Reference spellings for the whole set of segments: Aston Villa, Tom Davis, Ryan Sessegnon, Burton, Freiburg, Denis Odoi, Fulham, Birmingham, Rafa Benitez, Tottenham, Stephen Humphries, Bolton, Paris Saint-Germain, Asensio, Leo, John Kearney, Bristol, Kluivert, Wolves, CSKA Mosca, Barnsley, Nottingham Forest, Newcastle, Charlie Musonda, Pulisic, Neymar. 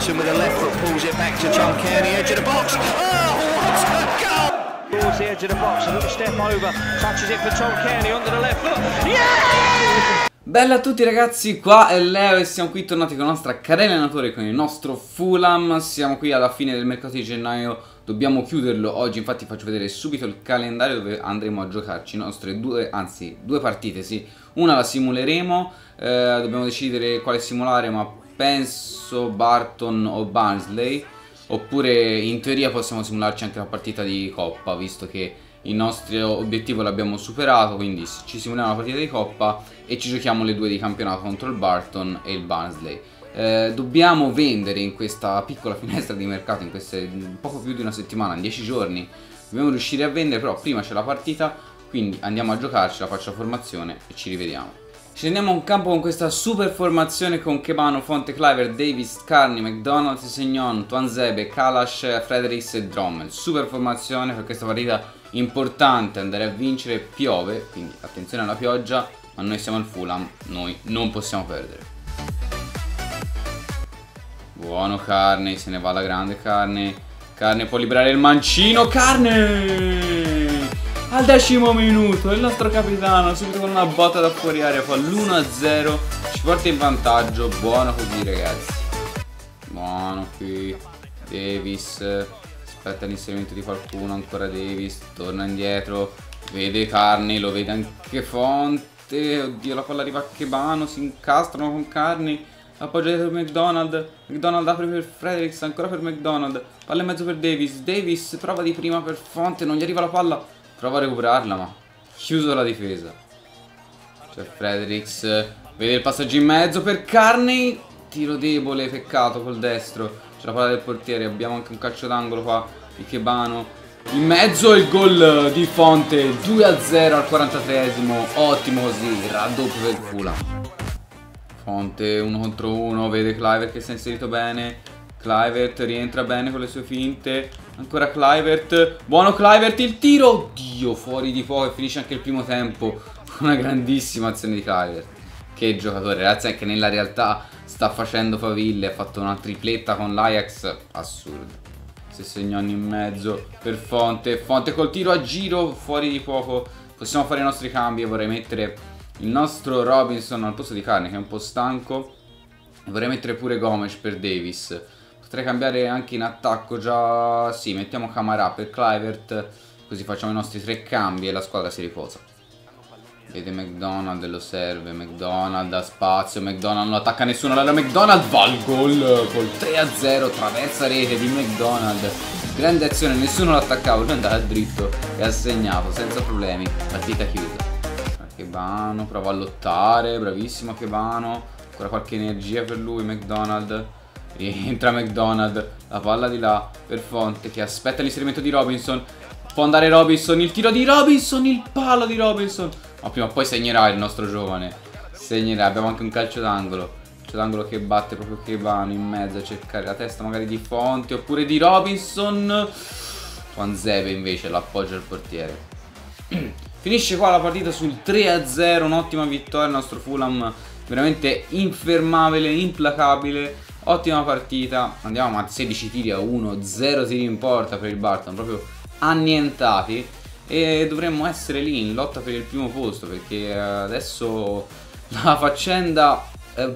Jackson with a left foot pulls it back to John Kearney, edge of the box. Oh, what a goal! Towards the edge of the box, a little step over, touches it for John Kearney under the left foot. Yeah! Bella a tutti ragazzi, qua è Leo e siamo qui tornati con la nostra carriera allenatore, con il nostro Fulham. Siamo qui alla fine del mercato di gennaio, dobbiamo chiuderlo oggi, infatti faccio vedere subito il calendario dove andremo a giocarci le nostre due partite, sì. Una la simuleremo, dobbiamo decidere quale simulare, ma penso Burton o Barnsley, oppure in teoria possiamo simularci anche la partita di Coppa, visto che il nostro obiettivo l'abbiamo superato, quindi ci simuliamo la partita di Coppa e ci giochiamo le due di campionato contro il Burton e il Barnsley. Dobbiamo vendere in questa piccola finestra di mercato, in queste poco più di una settimana, in 10 giorni dobbiamo riuscire a vendere, però prima c'è la partita, quindi andiamo a giocarcela, faccio la formazione e ci rivediamo. Scendiamo in campo con questa super formazione con Chebano, Fonte, Cliver, Davis, Carney, McDonald, Segnon, Tuanzebe, Kalash, Fredericks e Drommel. Super formazione per questa partita importante, andare a vincere. Piove, quindi attenzione alla pioggia, ma noi siamo al Fulham, noi non possiamo perdere. Buono Carney, se ne va alla grande Carney. Carney può liberare il mancino, Carney! Al 10º minuto il nostro capitano subito con una botta da fuori aria fa l'1-0, ci porta in vantaggio, buono così ragazzi. Buono qui, Davis, aspetta l'inserimento di qualcuno, ancora Davis, torna indietro, vede Carney, lo vede anche Fonte, oddio la palla arriva a Chebano, si incastrano con Carney, appoggia dietro McDonald, McDonald apre per Fredericks, ancora per McDonald, palla in mezzo per Davis, Davis prova di prima per Fonte, non gli arriva la palla, prova a recuperarla ma chiuso la difesa. C'è Fredericks, vede il passaggio in mezzo per Carney, tiro debole, peccato col destro, c'è la palla del portiere, abbiamo anche un calcio d'angolo qua di Chebano, in mezzo il gol di Fonte, 2-0 al 43esimo, ottimo così, raddoppio del Fulham. Fonte 1 contro 1, vede Clivert che si è inserito bene, Clivert rientra bene con le sue finte, ancora Clivert, buono Clivert, il tiro, oddio, fuori di poco e finisce anche il primo tempo con una grandissima azione di Clivert. Che giocatore ragazzi, anche nella realtà sta facendo faville, ha fatto una tripletta con l'Ajax, assurdo. Se Segnoni in mezzo per Fonte, Fonte col tiro a giro, fuori di poco. Possiamo fare i nostri cambi e vorrei mettere il nostro Robinson al posto di Carney che è un po' stanco, e vorrei mettere pure Gomes per Davis. Potrei cambiare anche in attacco già, sì, mettiamo Camara per Clivert, così facciamo i nostri 3 cambi e la squadra si riposa. Vede McDonald, lo serve, McDonald ha spazio, McDonald non attacca nessuno, allora McDonald va al gol col 3-0, traversa rete di McDonald, grande azione, nessuno lo attaccava, lui andava dritto e ha segnato senza problemi, partita chiusa. Chebano prova a lottare, bravissimo Chebano, ancora qualche energia per lui McDonald. Entra McDonald, la palla di là per Fonte che aspetta l'inserimento di Robinson, può andare Robinson, il tiro di Robinson, il palo di Robinson, ma prima o poi segnerà il nostro giovane, segnerà, abbiamo anche un calcio d'angolo che batte proprio Chebano in mezzo a cercare la testa magari di Fonte oppure di Robinson, Tuanzebe invece l'appoggia al portiere. Finisce qua la partita sul 3-0, un'ottima vittoria, il nostro Fulham veramente infermabile, implacabile. Ottima partita, andiamo a 16 tiri a 1, 0 tiri in porta per il Burton, proprio annientati, e dovremmo essere lì in lotta per il primo posto, perché adesso la faccenda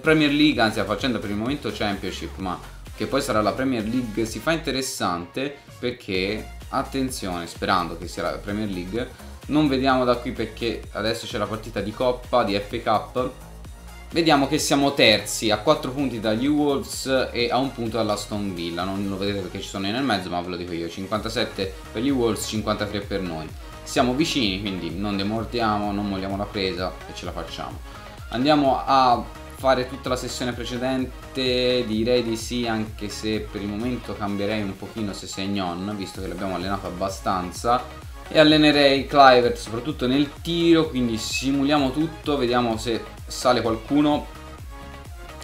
Premier League, anzi la faccenda per il momento Championship, ma che poi sarà la Premier League, si fa interessante perché, attenzione, sperando che sia la Premier League, non vediamo da qui perché adesso c'è la partita di Coppa, di FA Cup. Vediamo che siamo terzi a 4 punti dagli Wolves e a 1 punto dall'Aston Villa. Non lo vedete perché ci sono io nel mezzo, ma ve lo dico io, 57 per gli Wolves, 53 per noi. Siamo vicini, quindi non demordiamo, non molliamo la presa e ce la facciamo. Andiamo a fare tutta la sessione precedente, direi di sì, anche se per il momento cambierei un pochino Sessegnon, visto che l'abbiamo allenato abbastanza. E allenerei Clivert soprattutto nel tiro, quindi simuliamo tutto, vediamo se sale qualcuno.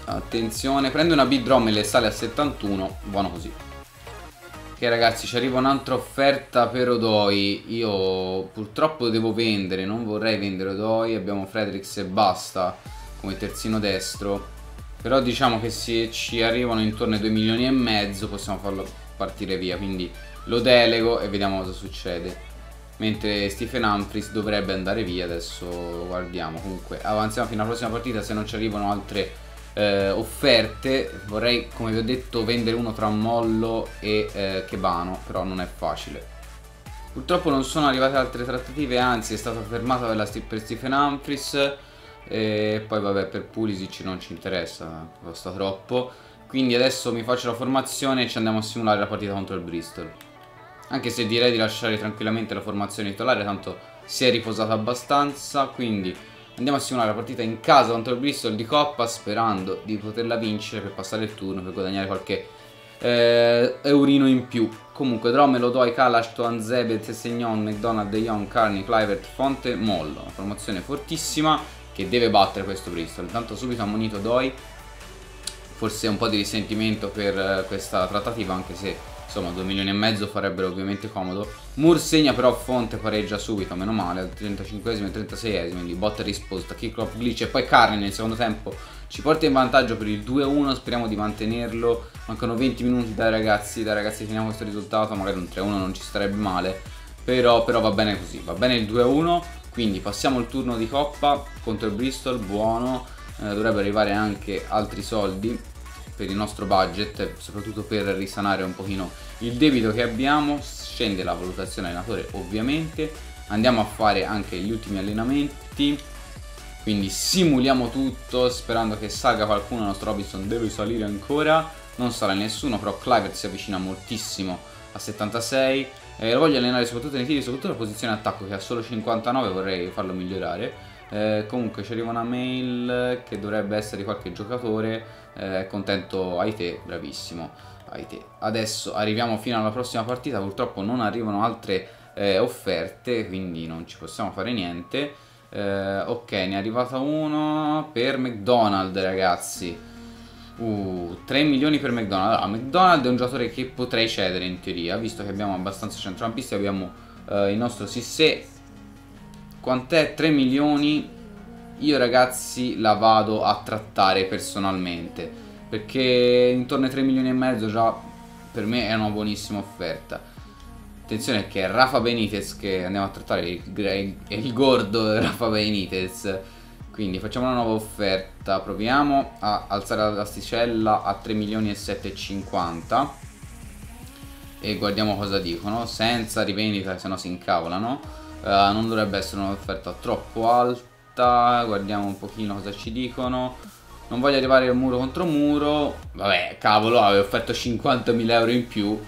Attenzione, prende una Drommel e sale a 71, buono così. Ok ragazzi, ci arriva un'altra offerta per Odoi, io purtroppo devo vendere, non vorrei vendere Odoi, abbiamo Fredericks e basta come terzino destro. Però diciamo che se ci arrivano intorno ai 2,5 milioni possiamo farlo partire via, quindi lo delego e vediamo cosa succede. Mentre Stephen Humphries dovrebbe andare via, adesso guardiamo. Comunque avanziamo fino alla prossima partita, se non ci arrivano altre offerte. Vorrei, come vi ho detto, vendere uno tra Mollo e Chebano, però non è facile. Purtroppo non sono arrivate altre trattative, anzi è stata fermata per Stephen Humphries. E poi vabbè, per Pulisic non ci interessa, costa troppo. Quindi adesso mi faccio la formazione e ci andiamo a simulare la partita contro il Bristol. Anche se direi di lasciare tranquillamente la formazione titolare, tanto si è riposata abbastanza. Quindi andiamo a simulare la partita in casa contro il Bristol di Coppa, sperando di poterla vincere per passare il turno, per guadagnare qualche eurino in più. Comunque Drommel, Odoi, Kalash, Toanzebe, Tsesegnon, McDonald, De Jong, Carney, Clivert, Fonte, Mollo. Una formazione fortissima che deve battere questo Bristol. Intanto subito ammonito Odoi, forse un po' di risentimento per questa trattativa, anche se insomma 2,5 milioni farebbero ovviamente comodo. Moore segna, però Fonte pareggia subito, meno male, al 35esimo e 36esimo, quindi botta e risposta, Kickloff, glitch e poi Carney nel secondo tempo ci porta in vantaggio per il 2-1, speriamo di mantenerlo. Mancano 20 minuti dai ragazzi finiamo questo risultato, magari un 3-1 non ci starebbe male, però va bene così, va bene il 2-1, quindi passiamo il turno di Coppa contro il Bristol, buono, dovrebbe arrivare anche altri soldi per il nostro budget, soprattutto per risanare un pochino il debito che abbiamo. Scende la valutazione allenatore ovviamente, andiamo a fare anche gli ultimi allenamenti, quindi simuliamo tutto sperando che salga qualcuno. Il nostro Robinson deve salire ancora, non sale nessuno, però Clivert si avvicina moltissimo a 76, lo voglio allenare soprattutto nei tiri, soprattutto la posizione attacco che ha solo 59, vorrei farlo migliorare. Comunque ci arriva una mail che dovrebbe essere di qualche giocatore, contento Aite, bravissimo Aite. Adesso arriviamo fino alla prossima partita, purtroppo non arrivano altre offerte, quindi non ci possiamo fare niente. Ok, ne è arrivata uno per McDonald, ragazzi, 3 milioni per McDonald. Allora, McDonald è un giocatore che potrei cedere in teoria, visto che abbiamo abbastanza centrocampisti, abbiamo il nostro Sissé. Quant'è? 3 milioni. Io ragazzi la vado a trattare personalmente, perché intorno ai 3,5 milioni già per me è una buonissima offerta. Attenzione che è Rafa Benitez che andiamo a trattare, il gordo Rafa Benitez. Quindi facciamo una nuova offerta, proviamo a alzare la asticella a 3,750 milioni e guardiamo cosa dicono, senza rivendita, se no si incavolano. Non dovrebbe essere un'offerta troppo alta, guardiamo un pochino cosa ci dicono. Non voglio arrivare muro contro muro, vabbè cavolo, avevo offerto 50.000 euro in più,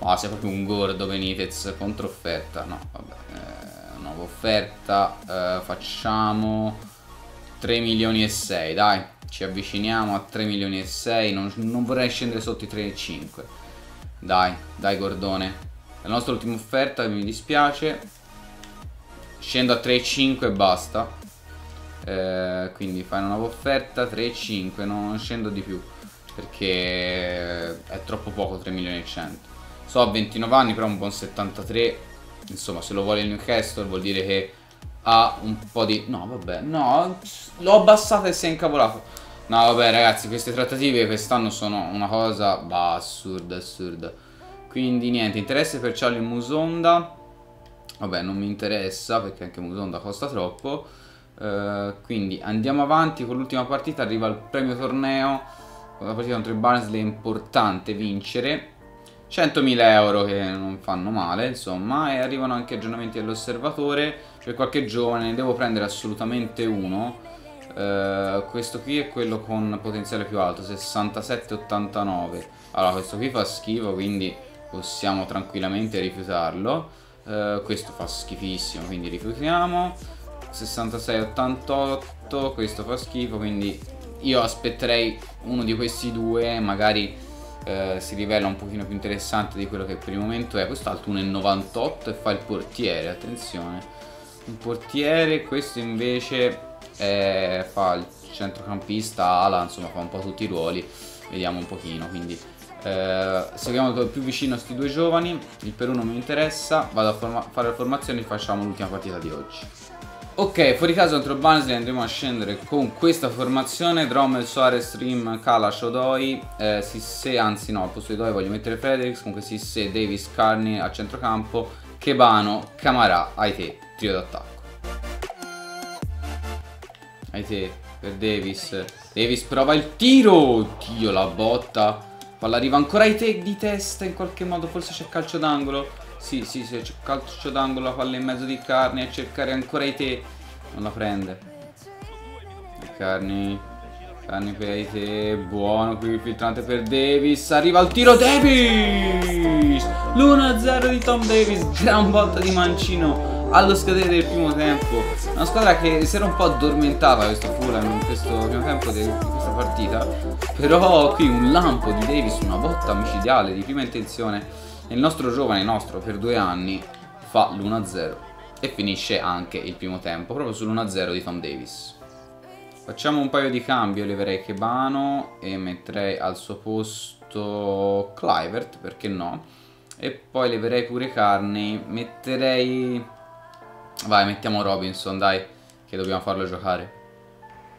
ma sei proprio un gordo Benitez, contro offerta, no vabbè, nuova offerta, facciamo 3,6 milioni, dai, ci avviciniamo a 3,6 milioni, non vorrei scendere sotto i 3,5, dai, dai gordone, è la nostra ultima offerta, mi dispiace. Scendo a 3,5 e basta, quindi fai una nuova offerta 3,5, non scendo di più perché è troppo poco 3,1 milioni. So, a 29 anni però un buon 73, insomma se lo vuole il Newcastle vuol dire che ha un po' di... no vabbè, no, l'ho abbassata e si è incavolato. No vabbè ragazzi, queste trattative quest'anno sono una cosa bah, assurda, assurda. Quindi niente, interesse per Charlie Musonda, vabbè non mi interessa perché anche Musonda costa troppo, quindi andiamo avanti con l'ultima partita. Arriva il premio torneo, la partita contro il Barnsley è importante vincere, 100.000 euro che non fanno male insomma, e arrivano anche aggiornamenti dell'osservatore, cioè qualche giovane ne devo prendere assolutamente uno. Questo qui è quello con potenziale più alto, 67-89, allora questo qui fa schifo, quindi possiamo tranquillamente rifiutarlo. Questo fa schifissimo, quindi rifiutiamo. 66-88, questo fa schifo, quindi io aspetterei uno di questi due, magari si rivela un pochino più interessante di quello che per il momento è. Quest'altro 1,98 e fa il portiere, attenzione, un portiere. Questo invece fa il centrocampista, ala, insomma fa un po' tutti i ruoli, vediamo un pochino. Quindi seguiamo più vicino sti due giovani. Il Perù non mi interessa, vado a fare la formazione e facciamo l'ultima partita di oggi. Ok, fuori caso contro Barnsley andremo a scendere con questa formazione: Drommel, Suarez, Rim, Kalash, Odoi, Sissé, anzi no, al posto di Odoi voglio mettere Fredericks, comunque Sissé, Davis, Carney a centrocampo, Chebano, Camara, Aité, trio d'attacco. Aité per Davis, Davis prova il tiro, oddio la botta, palla arriva ancora Aité di testa in qualche modo, forse c'è calcio d'angolo. Sì, sì, sì, c'è calcio d'angolo, la palla in mezzo di Carney a cercare ancora Aité. Non la prende. Carney per Aité, buono qui il filtrante per Davis. Arriva il tiro, Davis! L'1-0 di Tom Davis, gran botta di mancino allo scadere del primo tempo. Una squadra che si era un po' addormentata, questo Fulham, in questo primo tempo di questa partita. Però qui un lampo di Davis, una botta micidiale di prima intenzione. Il nostro giovane, per 2 anni, fa l'1-0 e finisce anche il primo tempo, proprio sull'1-0 di Tom Davis. Facciamo un paio di cambi, io leverei Chebano e metterei al suo posto Kluivert, perché no? E poi leverei pure Carney, metterei... Vai, mettiamo Robinson, dai, che dobbiamo farlo giocare.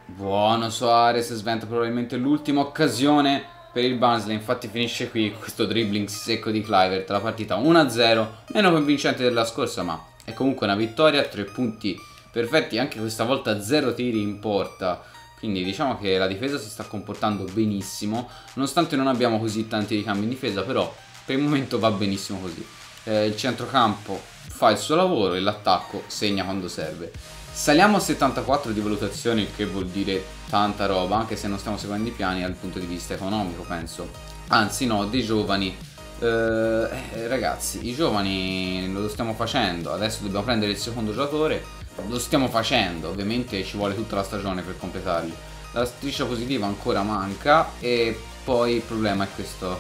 Buono Suarez, sventa probabilmente l'ultima occasione per il Barnsley, infatti finisce qui questo dribbling secco di Kluivert, la partita 1-0, meno convincente della scorsa, ma è comunque una vittoria, 3 punti perfetti, anche questa volta 0 tiri in porta, quindi diciamo che la difesa si sta comportando benissimo, nonostante non abbiamo così tanti ricambi in difesa, però per il momento va benissimo così. Il centrocampo fa il suo lavoro e l'attacco segna quando serve. Saliamo a 74 di valutazione, che vuol dire tanta roba, anche se non stiamo seguendo i piani dal punto di vista economico, penso. Anzi no, dei giovani. Ragazzi, i giovani lo stiamo facendo, adesso dobbiamo prendere il secondo giocatore, lo stiamo facendo, ovviamente ci vuole tutta la stagione per completarli. La striscia positiva ancora manca e poi il problema è questo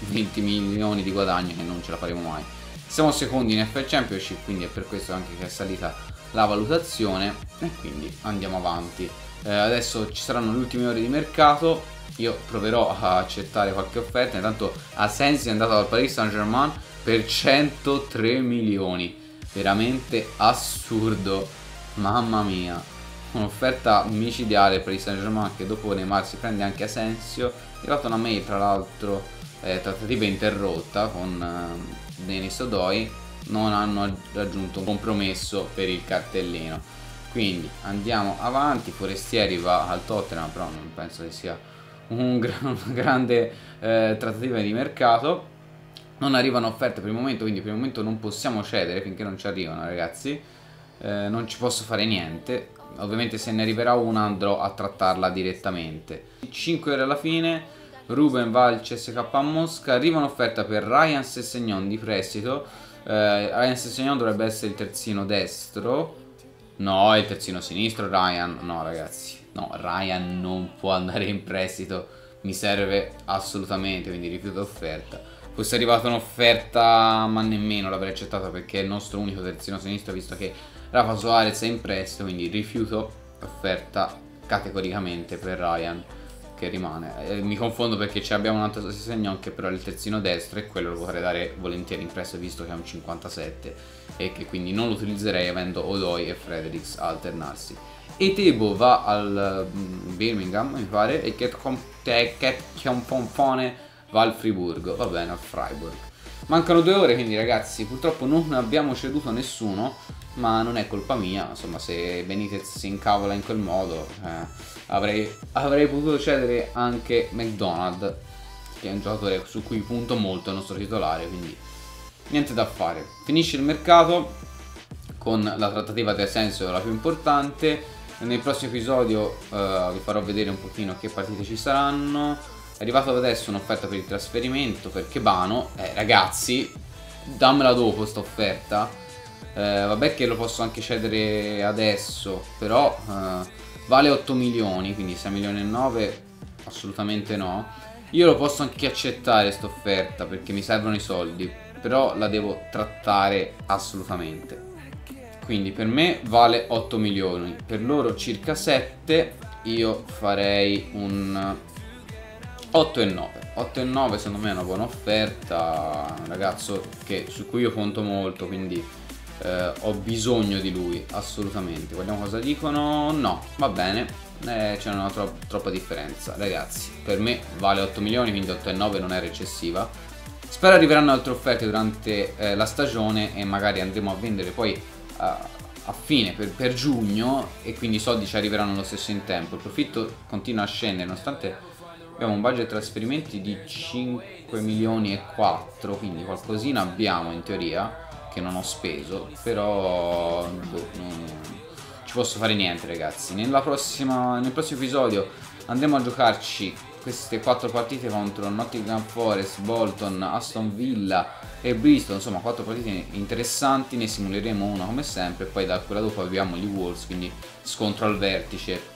20 milioni di guadagno che non ce la faremo mai. Siamo secondi in FA Championship, quindi è per questo anche che è salita la valutazione e quindi andiamo avanti. Adesso ci saranno le ultime ore di mercato, io proverò a accettare qualche offerta, intanto Asensio è andato al Paris Saint-Germain per 103 milioni, veramente assurdo, mamma mia, un'offerta micidiale per il Saint-Germain che dopo Neymar si prende anche Asensio. È arrivata una mail tra l'altro, trattativa interrotta con Denis Odoi, non hanno raggiunto un compromesso per il cartellino, quindi andiamo avanti. Forestieri va al Tottenham, però non penso che sia una grande trattativa di mercato, non arrivano offerte per il momento, quindi per il momento non possiamo cedere finché non ci arrivano, ragazzi, non ci posso fare niente, ovviamente se ne arriverà una andrò a trattarla direttamente. 5 ore alla fine, Ruben va al CSKA Mosca, arriva un'offerta per Ryan Sessegnon di prestito. Ryan Sessegnon dovrebbe essere il terzino destro. No, è il terzino sinistro Ryan. No ragazzi, no, Ryan non può andare in prestito, mi serve assolutamente, quindi rifiuto offerta. Fosse arrivata un'offerta ma nemmeno l'avrei accettata, perché è il nostro unico terzino sinistro, visto che Rafa Suarez è in prestito, quindi rifiuto offerta categoricamente per Ryan, che rimane. Mi confondo perché ci abbiamo un altro Sessegnon che però è il terzino destro e quello lo vorrei dare volentieri in prestito, visto che è un 57 e che quindi non lo utilizzerei avendo Odoi e Fredericks a alternarsi. E Tebo va al Birmingham mi pare, e Ketchionfonfone va al Freiburg, va bene, al Freiburg. Mancano 2 ore, quindi ragazzi purtroppo non abbiamo ceduto nessuno, ma non è colpa mia, insomma, se Benitez si incavola in quel modo, avrei potuto cedere anche McDonald, che è un giocatore su cui punto molto, il nostro titolare, quindi niente da fare. Finisce il mercato con la trattativa di Asensio, la più importante. Nel prossimo episodio vi farò vedere un pochino che partite ci saranno. È arrivato adesso un'offerta per il trasferimento per Chebano, ragazzi dammela dopo questa offerta. Vabbè che lo posso anche cedere adesso, però vale 8 milioni, quindi 6 milioni e 9 assolutamente no. Io lo posso anche accettare questa offerta perché mi servono i soldi, però la devo trattare assolutamente, quindi per me vale 8 milioni, per loro circa 7, io farei un 8 e 9. 8 e 9 secondo me è una buona offerta, un ragazzo su cui io conto molto, quindi ho bisogno di lui assolutamente. Guardiamo cosa dicono. No, va bene, c'è una troppa differenza, ragazzi. Per me vale 8 milioni, quindi 8,9 non è recessiva. Spero arriveranno altre offerte durante la stagione e magari andremo a vendere poi a fine per giugno, e quindi i soldi ci arriveranno lo stesso in tempo. Il profitto continua a scendere nonostante abbiamo un budget trasferimenti di 5 milioni e 4, quindi qualcosina abbiamo in teoria che non ho speso, però boh, non ci posso fare niente, ragazzi. Nel prossimo episodio andremo a giocarci queste 4 partite contro Nottingham Forest, Bolton, Aston Villa e Bristol, insomma 4 partite interessanti, ne simuleremo una come sempre, e poi da quella dopo abbiamo gli Wolves, quindi scontro al vertice,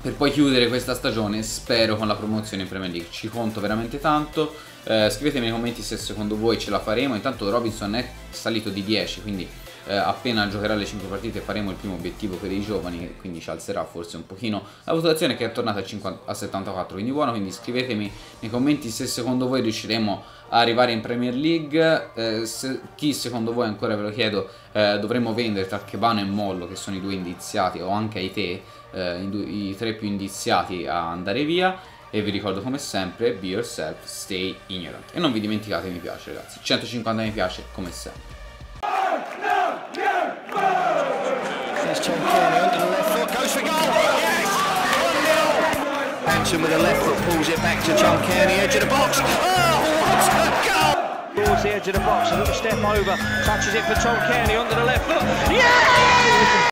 per poi chiudere questa stagione spero con la promozione in Premier League. Ci conto veramente tanto. Scrivetemi nei commenti se secondo voi ce la faremo. Intanto Robinson è salito di 10, quindi appena giocherà le 5 partite faremo il primo obiettivo per i giovani, quindi ci alzerà forse un pochino la valutazione, che è tornata a 74, quindi buono. Quindi scrivetemi nei commenti se secondo voi riusciremo a arrivare in Premier League, chi secondo voi, ancora ve lo chiedo, dovremmo vendere tra Chebano e Mollo, che sono i due indiziati, o anche Aité, i 3 più indiziati a andare via. E vi ricordo come sempre, be yourself, stay ignorant, e non vi dimenticate mi piace, ragazzi, 150 mi piace come sempre.